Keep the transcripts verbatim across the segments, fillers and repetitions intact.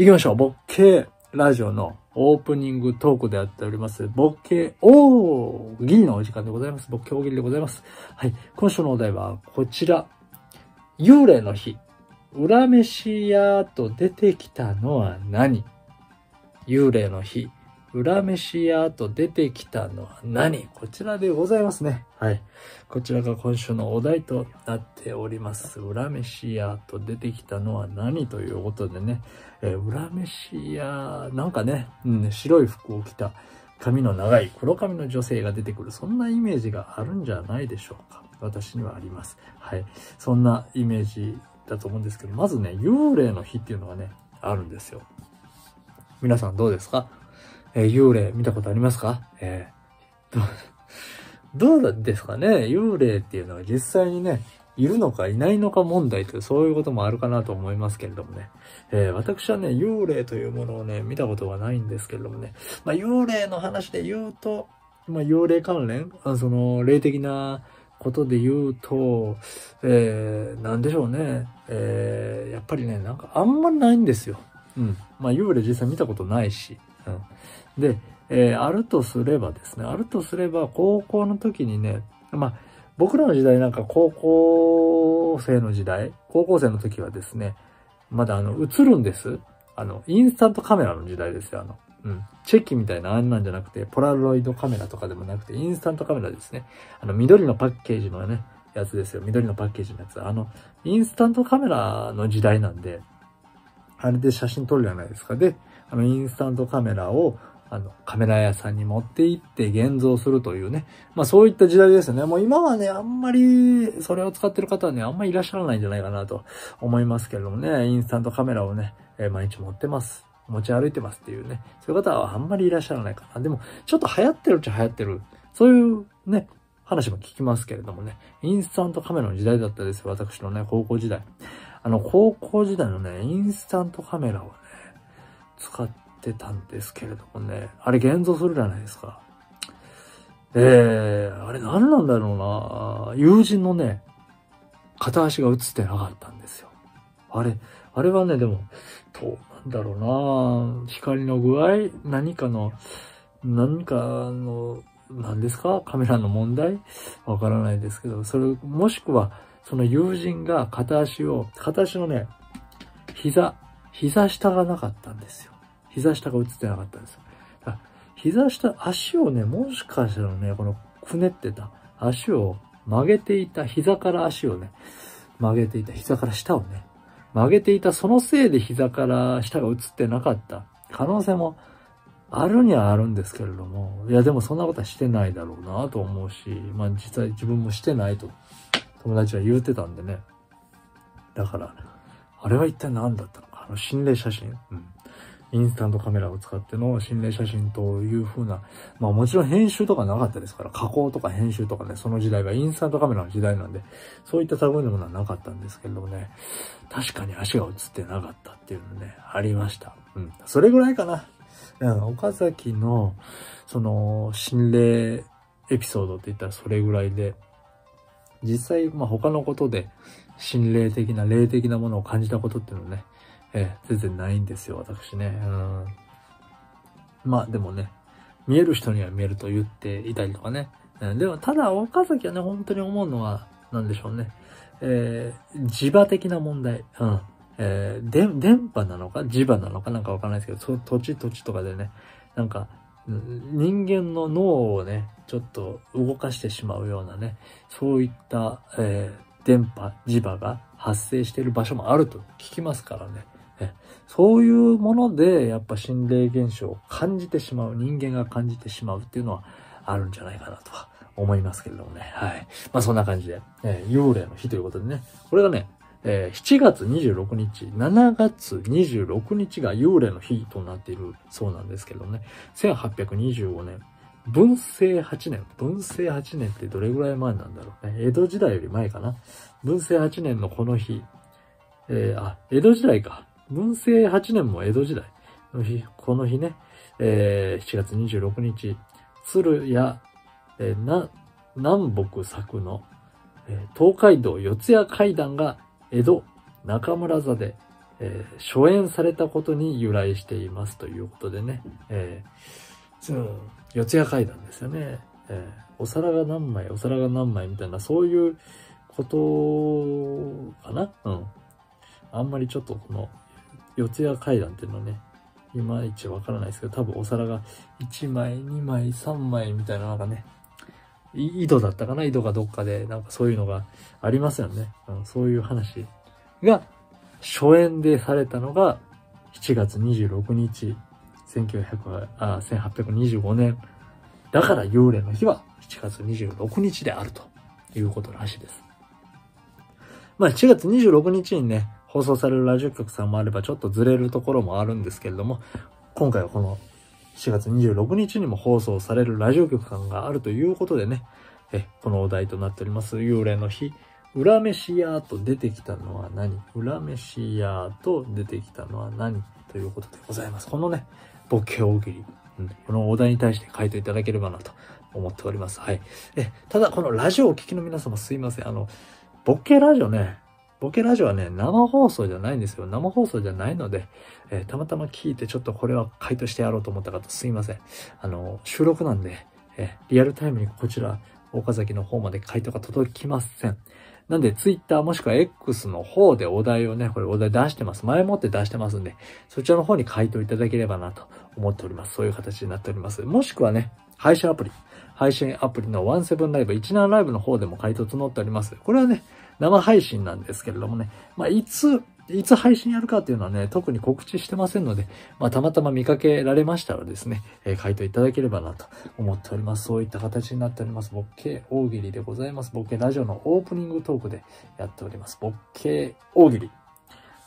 行きましょう。ボッケラジオのオープニングトークであっております、ボッケ大喜利のお時間でございます。ボッケ大喜利でございます。はい。今週のお題はこちら。幽霊の日。裏飯屋と出てきたのは何？幽霊の日。裏飯屋と出てきたのは何？こちらでございますね。はい。こちらが今週のお題となっております。裏飯屋と出てきたのは何？ということでね。えー、裏飯屋、なんかね、うん、白い服を着た髪の長い黒髪の女性が出てくる。そんなイメージがあるんじゃないでしょうか。私にはあります。はい。そんなイメージだと思うんですけど、まずね、幽霊の日っていうのがね、あるんですよ。皆さんどうですか？えー、幽霊見たことありますか？えー、どう、どうですかね。幽霊っていうのは実際にね、いるのかいないのか問題という、そういうこともあるかなと思いますけれどもね。えー、私はね、幽霊というものをね、見たことはないんですけれどもね。まあ、幽霊の話で言うと、まあ、幽霊関連、あその、霊的なことで言うと、えー、なんでしょうね。えー、やっぱりね、なんかあんまりないんですよ。うん。まあ、幽霊実際見たことないし。うん。で、えー、あるとすればですね、あるとすれば、高校の時にね、まあ、僕らの時代なんか高校生の時代、高校生の時はですね、まだあの、映るんです。あの、インスタントカメラの時代ですよ、あの。うん。チェキみたいなあんなんじゃなくて、ポラロイドカメラとかでもなくて、インスタントカメラですね。あの、緑のパッケージのね、やつですよ。緑のパッケージのやつ。あの、インスタントカメラの時代なんで、あれで写真撮るじゃないですか。で、あの、インスタントカメラを、あの、カメラ屋さんに持って行って現像するというね。まあそういった時代ですよね。もう今はね、あんまり、それを使ってる方はね、あんまりいらっしゃらないんじゃないかなと思いますけれどもね。インスタントカメラをね、えー、毎日持ってます。持ち歩いてますっていうね。そういう方はあんまりいらっしゃらないかな。でも、ちょっと流行ってるっちゃ流行ってる。そういうね、話も聞きますけれどもね。インスタントカメラの時代だったですよ。私のね、高校時代。あの、高校時代のね、インスタントカメラをね、使って、てたんですけれどもね、あれ現像するじゃないですか。えー、あれ何なんだろうな。友人のね、片足が映ってなかったんですよ。あれ、あれはね、でも、どうなんだろうな。光の具合、何かの、何かの、何ですか？カメラの問題？わからないですけど、それ、もしくは、その友人が片足を、片足のね、膝、膝下がなかったんですよ。膝下が映ってなかったんですよ。だから膝下、足をね、もしかしたらね、このくねってた、足を曲げていた、膝から足をね、曲げていた、膝から下をね、曲げていた、そのせいで膝から下が映ってなかった可能性もあるにはあるんですけれども、いや、でもそんなことはしてないだろうなと思うし、まあ実際自分もしてないと友達は言ってたんでね。だから、あれは一体何だったのか、あの心霊写真。うん、インスタントカメラを使っての心霊写真という風な、まあもちろん編集とかなかったですから、加工とか編集とかね、その時代がインスタントカメラの時代なんで、そういった類のものはなかったんですけれどもね、確かに足が映ってなかったっていうのね、ありました。うん。それぐらいかな。うん、岡崎の、その、心霊エピソードって言ったらそれぐらいで、実際、まあ他のことで、心霊的な、霊的なものを感じたことっていうのね、ええ、全然ないんですよ、私ね。うん。まあ、でもね、見える人には見えると言っていたりとかね。うん、でも、ただ、岡崎はね、本当に思うのは、なんでしょうね。えー、磁場的な問題。うん。えー、で、電波なのか磁場なのかなんかわからないですけど、土地土地とかでね、なんか、人間の脳をね、ちょっと動かしてしまうようなね、そういった、えー、電波、磁場が発生している場所もあると聞きますからね。そういうもので、やっぱ心霊現象を感じてしまう、人間が感じてしまうっていうのはあるんじゃないかなとは思いますけれどもね。はい。まあそんな感じで、えー、幽霊の日ということでね、これがね、えー、しちがつにじゅうろくにち、しちがつにじゅうろくにちが幽霊の日となっているそうなんですけどね、せんはっぴゃくにじゅうごねん、ぶんせいはちねん。ぶんせいはちねんってどれぐらい前なんだろうね。江戸時代より前かな。ぶんせいはちねんのこの日、えー、あ、江戸時代か。ぶんせいはちねんも江戸時代の日、この日ね、えー、しちがつにじゅうろくにち、鶴屋、えー、な南北作の、えー、東海道四谷階段が江戸中村座で、えー、初演されたことに由来していますということでね、えーうん、四谷怪談ですよね、えー、お皿が何枚お皿が何枚みたいなそういうことかな、うん、あんまりちょっとこの四谷怪談っていうのはねいまいちわからないですけど、多分お皿がいちまいにまいさんまいみたいななんかね井戸だったかな井戸かどっかでなんかそういうのがありますよね、うん、そういう話が初演でされたのがしちがつにじゅうろくにち、せんはっぴゃくにじゅうごねん。だから幽霊の日はしちがつにじゅうろくにちであるということらしいです。まあしちがつにじゅうろくにちにね、放送されるラジオ局さんもあればちょっとずれるところもあるんですけれども、今回はこのしちがつにじゅうろくにちにも放送されるラジオ局さんがあるということでね、えこのお題となっております、幽霊の日。裏飯屋と出てきたのは何裏飯屋と出てきたのは何ということでございます。このね、ボケ大喜利、うん、このお題に対して回答いただければなと思っております。はい。え、ただこのラジオをお聞きの皆様すいません。あの、ボケラジオね、ボケラジオはね、生放送じゃないんですよ。生放送じゃないので、えー、たまたま聞いてちょっとこれは回答してやろうと思った方すいません。あの、収録なんで、え、リアルタイムにこちら、岡崎の方まで回答が届きません。なんで、ツイッターもしくは エックス の方でお題をね、これお題出してます。前もって出してますんで、そちらの方に回答いただければなと思っております。そういう形になっております。もしくはね、配信アプリ。配信アプリのじゅうななライブ、じゅうななライブの方でも回答募っております。これはね、生配信なんですけれどもね、まあ、いつ、いつ配信やるかっていうのはね、特に告知してませんので、まあ、たまたま見かけられましたらですね、えー、回答いただければなと思っております。そういった形になっております。ボッケ大喜利でございます。ボッケラジオのオープニングトークでやっております。ボッケ大喜利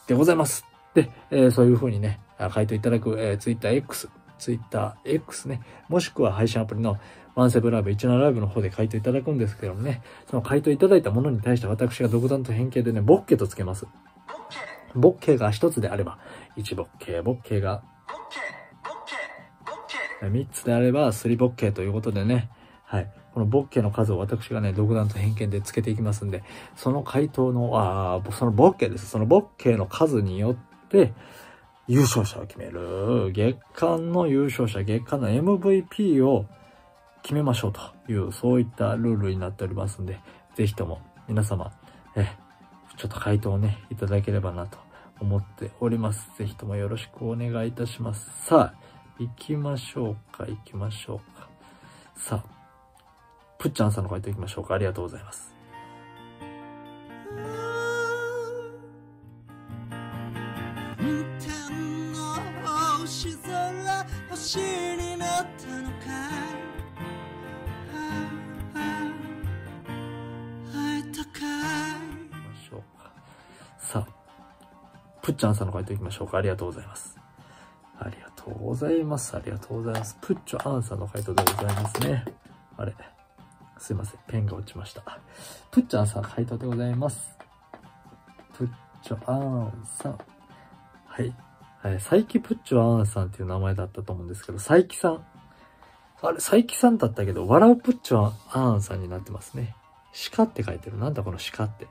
でございます。で、えー、そういう風にね、回答いただく、えー、ツイッターエックス、ツイッターエックス ね、もしくは配信アプリのじゅうななライブ、じゅうななライブの方で回答いただくんですけどもね、その回答いただいたものに対して私が独断と偏見でね、ボッケとつけます。ボッケが一つであれば、一ボッケ、ボッケが、三つであれば、三ボッケということでね、はい。このボッケの数を私がね、独断と偏見でつけていきますんで、その回答の、ああ、そのボッケです。そのボッケの数によって、優勝者を決める。月間の優勝者、月間の エムブイピー を決めましょうという、そういったルールになっておりますんで、ぜひとも皆様、え、ちょっと回答をね、いただければなと思っております。ぜひともよろしくお願いいたします。さあ、行きましょうか、行きましょうか。さあ、ぷっちゃんさんの回答行きましょうか。ありがとうございます。ぷっちゃんさんの回答いきましょうか。ありがとうございます。ありがとうございます。ありがとうございます。ぷっちゃんさんの回答でございますね。あれ。すいません。ペンが落ちました。ぷっちゃんさん回答でございます。ぷっちゃんさん。はい。はい。佐伯ぷっちゃんさんっていう名前だったと思うんですけど、佐伯さん。あれ、佐伯さんだったけど、笑うぷっちゃんさんになってますね。鹿って書いてる。なんだこの鹿って。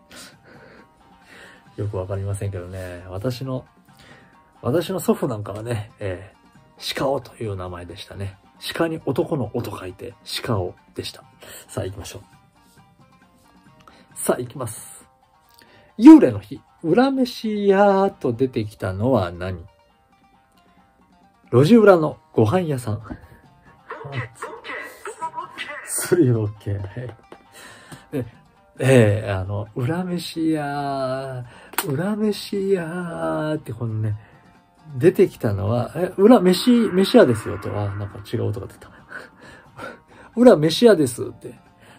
よくわかりませんけどね。私の、私の祖父なんかはね、えー、鹿尾という名前でしたね。鹿に男の尾と書いて、鹿尾でした。さあ行きましょう。さあ行きます。幽霊の日、裏飯屋と出てきたのは何？路地裏のご飯屋さん。スリーオッケー。ええー、あの、裏飯屋、裏飯屋ってこのね、出てきたのは、え、裏飯、飯屋ですよと、あ、なんか違う音が出た。裏飯屋ですって。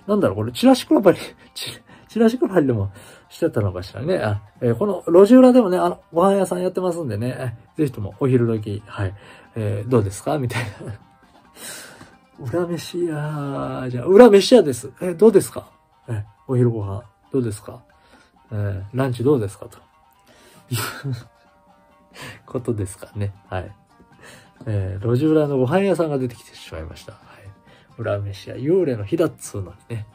なんだろう、これ、チラシ配り、チ、チラシ配りでもしてたのかしらね。あ、えー、この路地裏でもね、あの、ご飯屋さんやってますんでね、ぜひともお昼時、はい、えー、どうですかみたいな。裏飯屋、じゃあ、裏飯屋です。えー、どうですかえ、お昼ご飯、どうですかえー、ランチどうですかと。いうことですかね。はい。えー、路地裏のご飯屋さんが出てきてしまいました。はい。裏飯屋、幽霊の日だっつうのにね、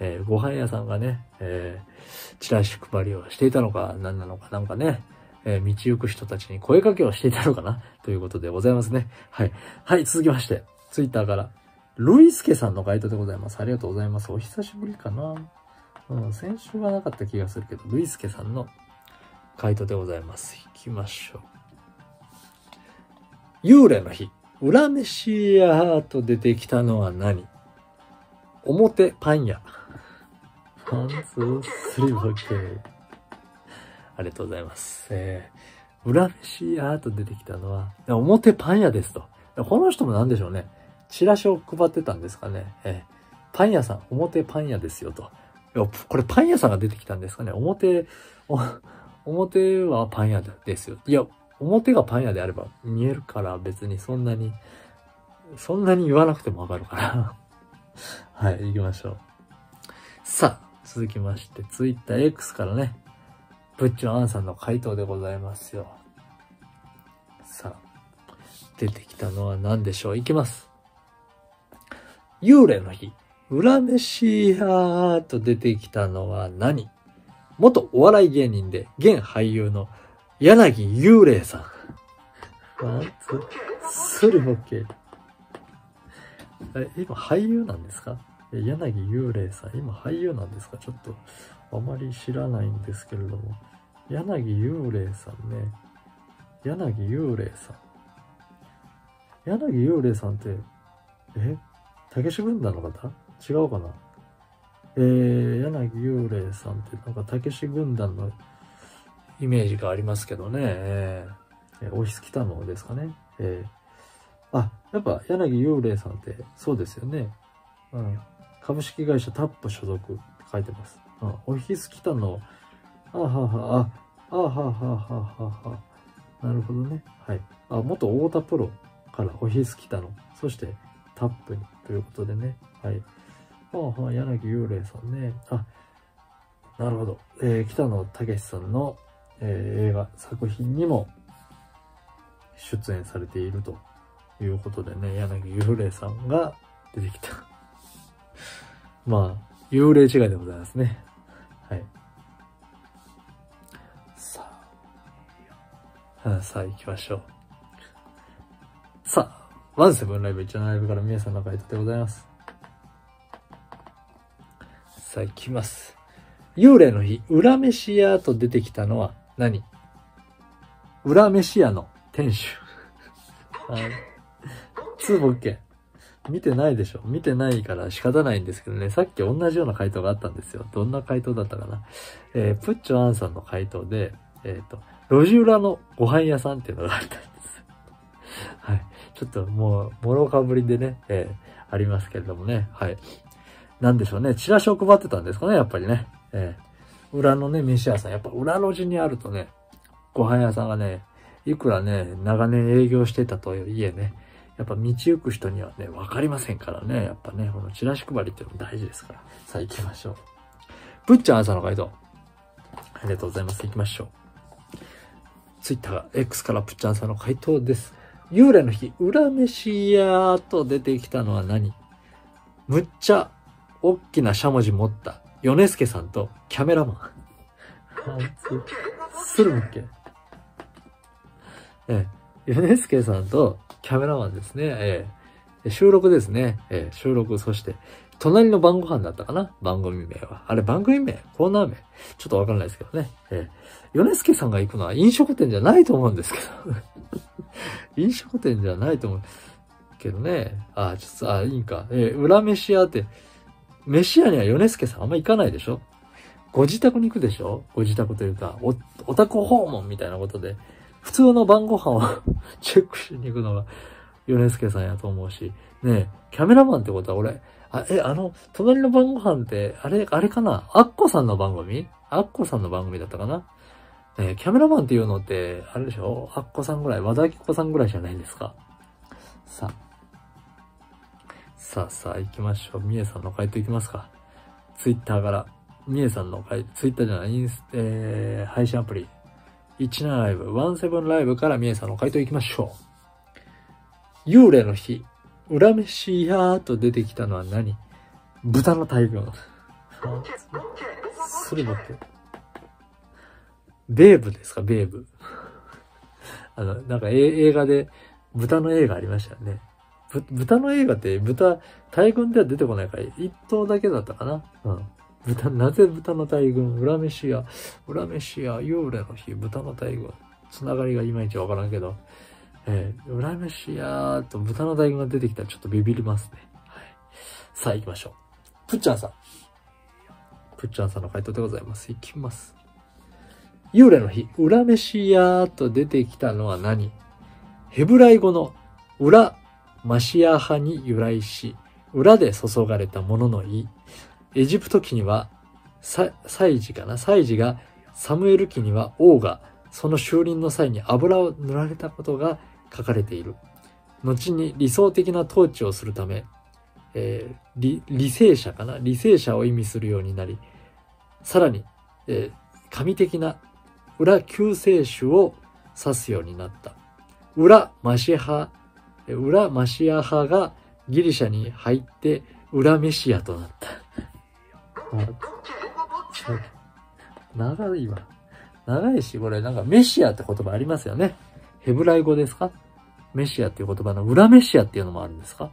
えー、ご飯屋さんがね、えー、チラシ配りをしていたのか、何なのか、なんかね、えー、道行く人たちに声かけをしていたのかなということでございますね。はい。はい、続きまして、ツイッターから、ルイスケさんの回答でございます。ありがとうございます。お久しぶりかな。うん、先週はなかった気がするけど、ルイスケさんの回答でございます。行きましょう。幽霊の日。裏飯屋と出てきたのは何？表パン屋。ワン、ツー、スリー、オッケー。ありがとうございます。えー、裏飯屋と出てきたのは、表パン屋ですと。この人も何でしょうね。チラシを配ってたんですかね。えー、パン屋さん、表パン屋ですよと。いや、これパン屋さんが出てきたんですかね。表、お表はパン屋ですよ。いや、表がパン屋であれば見えるから別にそんなに、そんなに言わなくてもわかるから。はい、行きましょう。さあ、続きまして、ツイッターエックス からね、ぶっちょあんさんの回答でございますよ。さあ、出てきたのは何でしょう。行きます。幽霊の日。裏飯屋と出てきたのは何？元お笑い芸人で現俳優の柳幽霊さん。ワン、ツー、スリー、オッケー。え、今俳優なんですか？柳幽霊さん、今俳優なんですか？ちょっとあまり知らないんですけれども。柳幽霊さんね。柳幽霊さん。柳幽霊さんって、え？竹志軍団の方？違うかな。えー、柳幽霊さんってなんかたけし軍団のイメージがありますけどね。えー、オフィス北野ですかね。えー、あ、やっぱ柳幽霊さんってそうですよね。うん、株式会社タップ所属って書いてます。うん、オフィス北野。あはは、あ、あははははは。なるほどね。はい。あ、元太田プロからオフィス北野。そしてタップにということでね。はい。ああ、柳幽霊さんね。あ、なるほど。えー、北野武さんの、えー、映画、作品にも出演されているということでね、柳幽霊さんが出てきた。まあ、幽霊違いでございますね。はい。さあ、はあ、さあ行きましょう。さあ、ワンセブンライブいちのライブから皆さんの回答でございます。さあ行きます。幽霊の日、裏飯屋と出てきたのは何？裏飯屋の店主。ツーボッケ。見てないでしょ。見てないから仕方ないんですけどね。さっき同じような回答があったんですよ。どんな回答だったかな。えー、プッチョアンさんの回答で、えっと、路地裏のご飯屋さんっていうのがあったんです。はい。ちょっともう、もろかぶりでね、えー、ありますけれどもね。はい。なんでしょうね。チラシを配ってたんですかね、やっぱりね。えー、裏のね、飯屋さん。やっぱ裏路地にあるとね、ご飯屋さんがね、いくらね、長年営業してたとはいえね、やっぱ道行く人にはね、わかりませんからね。やっぱね、このチラシ配りっていうのも大事ですから。さあ行きましょう。ぶっちゃん朝の回答。ありがとうございます。行きましょう。Twitter、X からぶっちゃん朝の回答です。幽霊の日、裏飯屋と出てきたのは何？むっちゃ、大きなしゃもじ持った、米助さんとキャメラマン。するっけ？ええ、米助さんとキャメラマンですね。ええ、収録ですね。ええ、収録。そして、隣の晩ご飯だったかな？番組名は。あれ、番組名？コーナー名？ちょっとわからないですけどね。ええ、米助さんが行くのは飲食店じゃないと思うんですけど。飲食店じゃないと思うけどね。ああ、ちょっと、ああ、いいんか。ええ、裏飯屋って、飯屋には米助さんあんま行かないでしょ？ご自宅に行くでしょ？ご自宅というか、お、お宅訪問みたいなことで、普通の晩ご飯をチェックしに行くのが米助さんやと思うし、ねえ、キャメラマンってことは俺、あ、え、あの、隣の晩ご飯って、あれ、あれかな？アッコさんの番組？アッコさんの番組だったかな？ねえ、キャメラマンっていうのって、あれでしょ？アッコさんぐらい、和田アキ子さんぐらいじゃないですか。さあ。さあさあ行きましょう。みえさんの回答いきますか。ツイッターから、みえさんの回答、ツイッターじゃない、インス、えー、配信アプリ、じゅうななライブ、じゅうななライブからみえさんの回答いきましょう。幽霊の日、裏飯屋と出てきたのは何？豚の大群。するわけ。ベーブですか、ベーブ。あの、なんか映画で、豚の映画ありましたよね。ぶ豚の映画って、豚、大群では出てこないから、一頭だけだったかな。うん。豚、なぜ豚の大群、裏飯屋、裏飯屋、幽霊の日、豚の大群。つながりがいまいちわからんけど、えー、裏飯屋と豚の大群が出てきたらちょっとビビりますね。はい。さあ行きましょう。プッチャンさん。プッチャンさんの回答でございます。行きます。幽霊の日、裏飯屋と出てきたのは何？ヘブライ語の裏マシア派に由来し、裏で注がれたものの意。エジプト記には、サイジかなサイジが、サムエル記には王が、その就任の際に油を塗られたことが書かれている。後に理想的な統治をするため、えー、理, 理性者かな理性者を意味するようになり、さらに、えー、神的な裏救世主を指すようになった。裏マシア派、裏マシア派がギリシャに入って、裏メシアとなった。長いわ。長いし、これなんかメシアって言葉ありますよね。ヘブライ語ですか？メシアっていう言葉の裏メシアっていうのもあるんですか？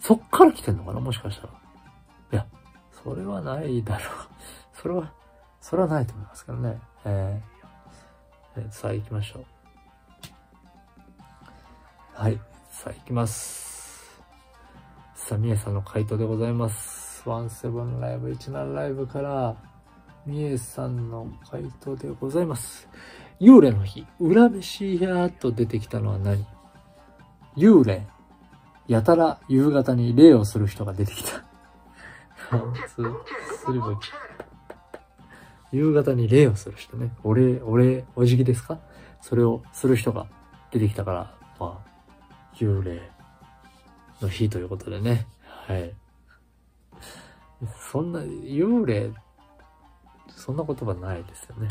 そっから来てんのかなもしかしたら。いや、それはないだろう。それは、それはないと思いますけどね。えーえー、さあ行きましょう。はい。さあ行きます。さあ、みえさんの回答でございます。ワンセブンライブ、じゅうななライブから、みえさんの回答でございます。幽霊の日、裏飯屋と出てきたのは何？幽霊。やたら夕方に霊をする人が出てきた。す、するべき。夕方に霊をする人ね。お礼、お礼、お辞儀ですか？それをする人が出てきたから、まあ、幽霊の日ということでね。はい。そんな、幽霊、そんな言葉ないですよね。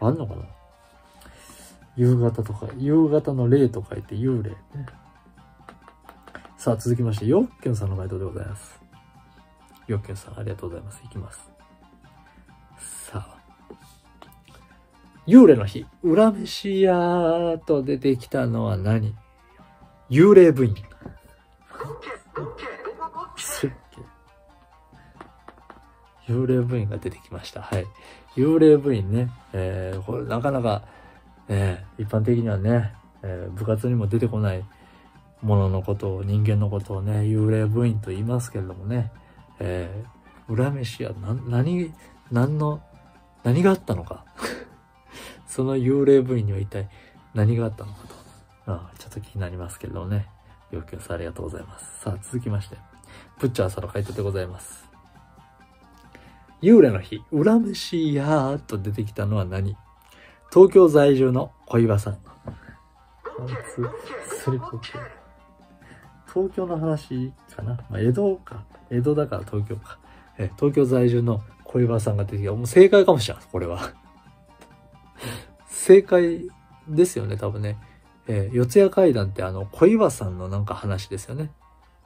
あんのかな？夕方とか、夕方の霊と書いて幽霊ね。さあ、続きまして、よっきゅんさんの回答でございます。よっきゅんさん、ありがとうございます。いきます。さあ。幽霊の日、裏飯屋と出てきたのは何？幽霊部員。幽霊部員が出てきました。はい。幽霊部員ね。えー、これなかなか、えー、一般的にはね、えー、部活にも出てこないもののことを、人間のことをね、幽霊部員と言いますけれどもね、えー、裏飯屋、な、何、何の、何があったのか。その幽霊部員には一体何があったのかと。ああ、ちょっと気になりますけれどもね。要求さんありがとうございます。さあ、続きまして、プッチャーさんの回答でございます。幽霊の日、裏飯屋と出てきたのは何？東京在住の小岩さん。東京の話かな、まあ、江戸か。江戸だから東京か。え、東京在住の小岩さんが出てきた。もう正解かもしれない。これは。正解ですよね、多分ね。えー、四谷怪談ってあの、小岩さんのなんか話ですよね。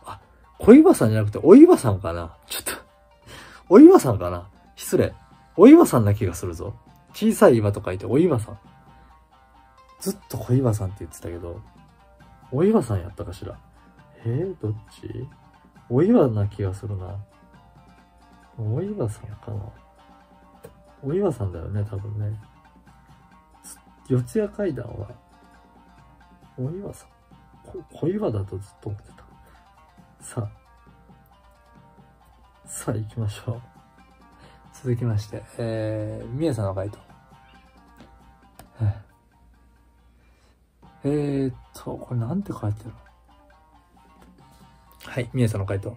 あ、小岩さんじゃなくて、お岩さんかなちょっと。お岩さんかな？失礼。お岩さんな気がするぞ。小さい岩と書いてお岩さん。ずっと小岩さんって言ってたけど、お岩さんやったかしら。えー、どっち？お岩な気がするな。お岩さんかな？お岩さんだよね、多分ね。四谷怪談は、お岩さん。小岩だとずっと思ってた。さあ。さあ行きましょう。続きまして、えー、みえさんの回答。えーっと、これなんて書いてるの？はい、みえさんの回答。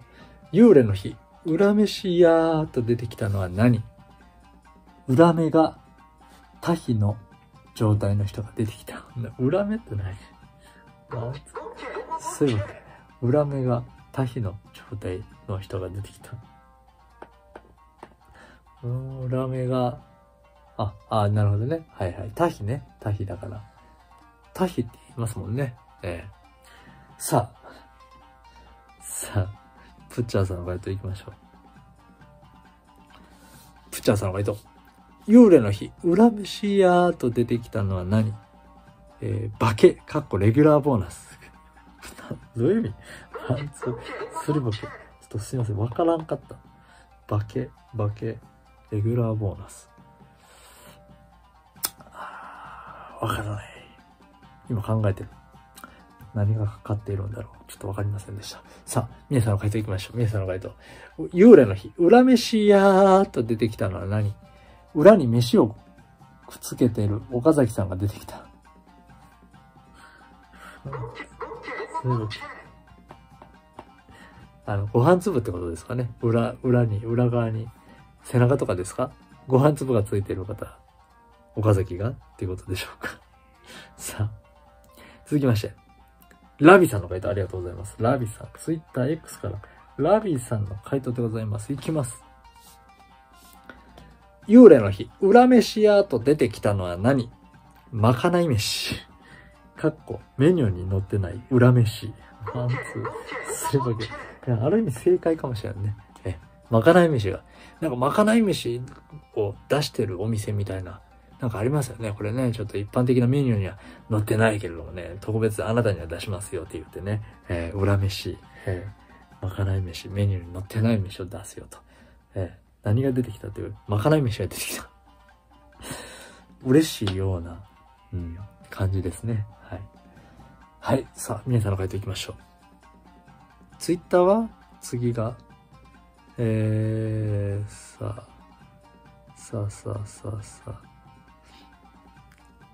幽霊の日、裏飯屋と出てきたのは何？裏目が多比の状態の人が出てきた。裏目って何？そういうわけ。裏目が多比の状態の人が出てきた。裏目が、あ、あ、なるほどね。はいはい。多比ね。多比だから。多比って言いますもんね。ええ。さあ。さあ。プッチャーさんの回答いきましょう。プッチャーさんの回答。幽霊の日、裏飯屋と出てきたのは何？えー、化け、かっこレギュラーボーナス。どういう意味？すりぼけ。ちょっとすいません、わからんかった。化け、化け、レギュラーボーナス。あー、わからない。今考えてる。何がかかっているんだろう。ちょっとわかりませんでした。さあ、皆さんの回答いきましょう。皆さんの回答。幽霊の日、裏飯屋と出てきたのは何？裏に飯をくっつけている岡崎さんが出てきた。あの、ご飯粒ってことですかね。裏、裏に、裏側に。背中とかですか？ご飯粒がついている方。岡崎がっていうことでしょうか。さあ、続きまして。ラビさんの回答ありがとうございます。ラビさん。ツイッター X から。ラビさんの回答でございます。いきます。幽霊の日、裏飯屋と出てきたのは何？まかない飯。かっこ、メニューに載ってない裏飯。ワン、ツー、するわけ。ある意味正解かもしれないね。え、まかない飯が。なんかまかない飯を出してるお店みたいな、なんかありますよね。これね、ちょっと一般的なメニューには載ってないけれどもね、特別あなたには出しますよって言ってね、えー、裏飯、えー、まかない飯、メニューに載ってない飯を出すよと。えー何が出てきたっていう、まかない飯が出てきた。嬉しいような、うん、感じですね。はい。はい。さあ、皆さんの回答いきましょう。ツイッターは次が、えー、さあ、さあさあさあさあ。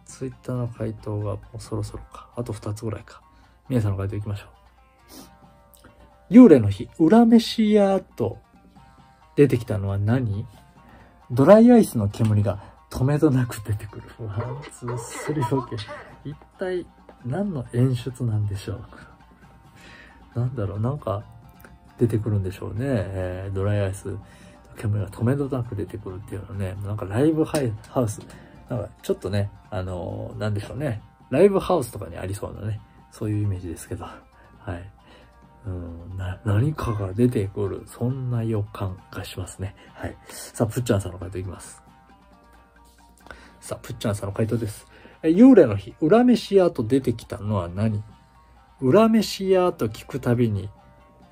ツイッターの回答がもうそろそろか。あとふたつぐらいか。皆さんの回答いきましょう。幽霊の日、裏飯屋と、出てきたのは何？ドライアイスの煙が止めどなく出てくる。ワン、ツー、スリー、オッケー。一体何の演出なんでしょう？なんだろう、なんか出てくるんでしょうね。えー、ドライアイスの煙が止めどなく出てくるっていうのね。なんかライブハウス。なんかちょっとね、あのー、なんでしょうね。ライブハウスとかにありそうなね。そういうイメージですけど。はい。うん、な、何かが出てくる。そんな予感がしますね。はい。さあ、プッチャンさんの回答いきます。さあ、プッチャンさんの回答です。幽霊の日、裏飯屋と出てきたのは何？裏飯屋と聞くたびに、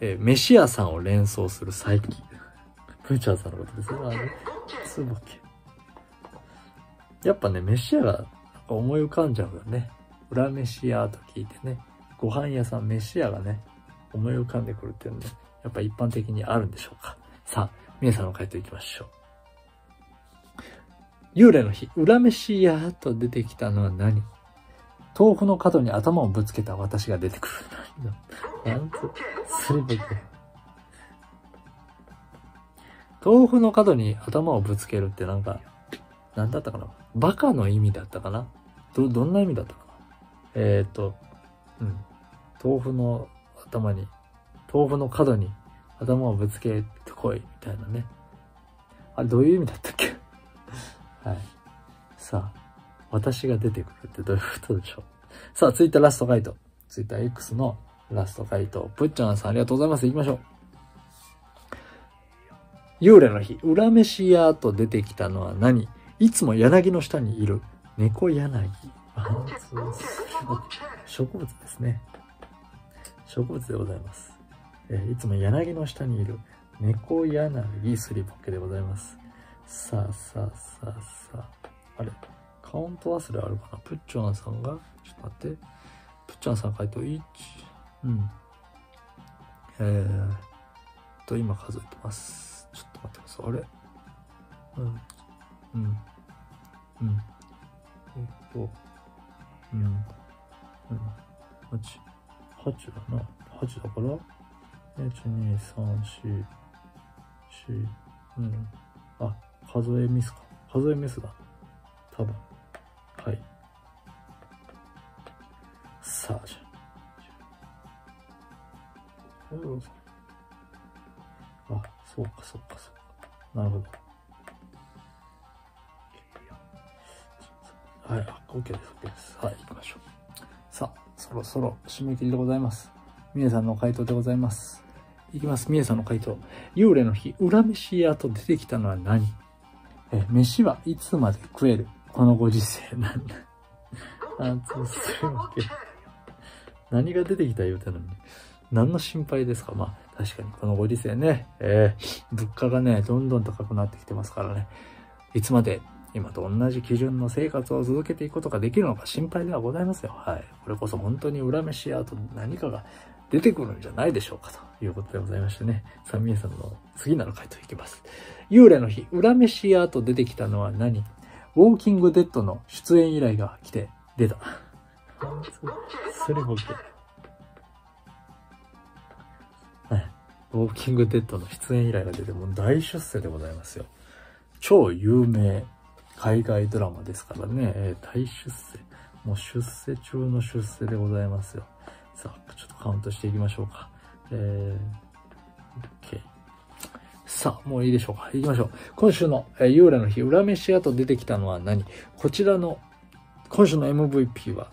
え、飯屋さんを連想する最近。プッチャンさんのことですね。あの、つぼけ。やっぱね、飯屋が思い浮かんじゃうよね。裏飯屋と聞いてね。ご飯屋さん、飯屋がね、思い浮かんでくるっていうので、やっぱ一般的にあるんでしょうか。さあ、皆さんの回答いきましょう。幽霊の日、裏飯屋と出てきたのは何？豆腐の角に頭をぶつけた私が出てくる。なんと、すりぼけ。豆腐の角に頭をぶつけるってなんか、なんだったかな？バカの意味だったかな？ど、どんな意味だったかな？えっと、うん。豆腐の頭に、豆腐の角に頭をぶつけてこい、みたいなね。あれ、どういう意味だったっけ？はい。さあ、私が出てくるってどういうことでしょう？さあ、ツイッターラスト回答。ツイッター X のラスト回答。ぷっちゃんさん、ありがとうございます。行きましょう。幽霊の日、裏飯屋と出てきたのは何？いつも柳の下にいる、猫柳。あ、そうです。植物ですね。植物でございます。えー、いつも柳の下にいる猫柳すりぼっけでございます。さあさあさあさあ。あれ、カウント忘れあるかな？プッチョンさんが、ちょっと待って。プッチョンさん回答いち、うん。えー、っと、今数えてます。ちょっと待ってください。あれ、うん。うん。うん。えっと、うん。うん。はち。はちだな。はちだから、いち、に、さん、よん、よん、うん。あ、数えミスか。数えミスだ。多分。はい。さあ、じゃあ。あ、そうか、そうか、そうか。なるほど。はい、あ、OK です、OK です。はい、行きましょう。さあ、そろそろ締め切りでございます。みえさんの回答でございます。いきます、みえさんの回答。幽霊の日、裏飯屋と出てきたのは何？え、飯はいつまで食えるこのご時世なんだ。あ、そうするわけ。何が出てきた言うてんのに。何の心配ですか。まあ、確かにこのご時世ね、えー、物価がね、どんどん高くなってきてますからね。いつまで今と同じ基準の生活を続けていくことができるのか心配ではございますよ。はい。これこそ本当に裏飯やと何かが出てくるんじゃないでしょうかということでございましてね。さあ、皆さんの次なる回答いきます。幽霊の日、裏飯やと出てきたのは何？ウォーキングデッドの出演依頼が来て出た。そ, それも OK。はい。ウォーキングデッドの出演依頼が出て、もう大出世でございますよ。超有名海外ドラマですからね、えー、大出世。もう出世中の出世でございますよ。さあ、ちょっとカウントしていきましょうか。えー、OK。さあ、もういいでしょうか。行きましょう。今週の、えー、幽霊の日、裏飯屋と出てきたのは何？こちらの、今週の エムブイピー は、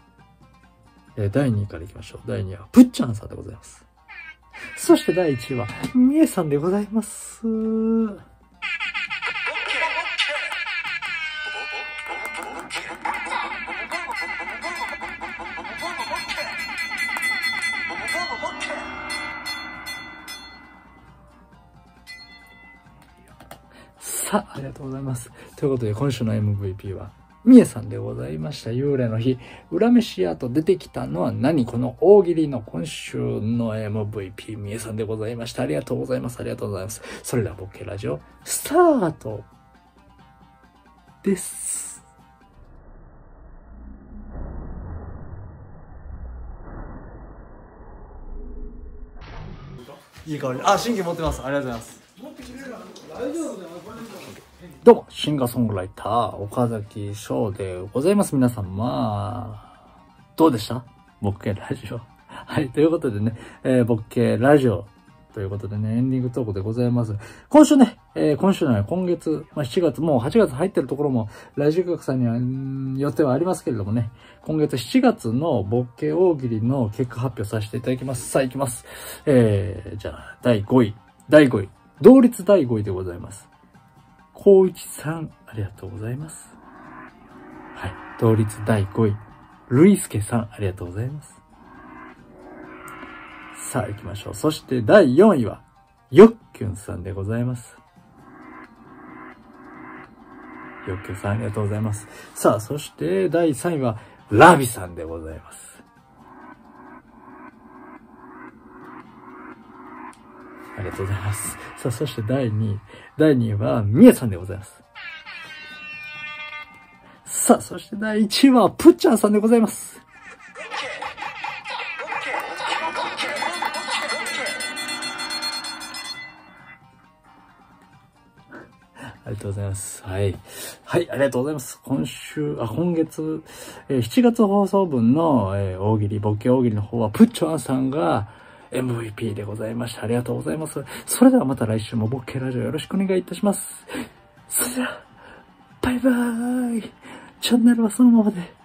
えー、だいにいから行きましょう。だいにいは、プッチャンさんでございます。そしてだいいちいは、みえさんでございます。さあ、ありがとうございます。ということで、今週の エムブイピー は、みえさんでございました。幽霊の日、裏飯屋と出てきたのは何？この大喜利の今週の エムブイピー、みえさんでございました。ありがとうございます。ありがとうございます。それでは、ボケラジオ、スタートです。いい香り。あ、神経持ってます。ありがとうございます。どうも、シンガーソングライター、岡崎翔でございます。皆さん、まあ、どうでした？ボッケラジオ。はい、ということでね、えー、ボッケラジオということでね、エンディングトークでございます。今週ね、えー、今週の今月、まあ、しちがつ、もうはちがつ入ってるところも、ラジオ局さんには、ん、予定はありますけれどもね、今月しちがつのボッケ大喜利の結果発表させていただきます。さあ、いきます。えー、じゃあ、だいごい、だいごい。同率だいごいでございます。光一さん、ありがとうございます。はい。同率だいごい。ルイスケさん、ありがとうございます。さあ、行きましょう。そしてだいよんいは、よっきゅんさんでございます。よっきゅんさん、ありがとうございます。さあ、そしてだいさんいは、ラビさんでございます。ありがとうございます。さあ、そしてだいにい。だいにいは、みえさんでございます。さあ、そしてだいいちいは、プッチャンさんでございます。ありがとうございます。はい。はい、ありがとうございます。今週、あ、今月、えー、しちがつ放送分の、えー、大喜利、ボケ大喜利の方は、プッチャンさんが、エムブイピー でございました。ありがとうございます。それではまた来週もボッケラジオよろしくお願いいたします。それでは、バイバーイ。チャンネルはそのままで。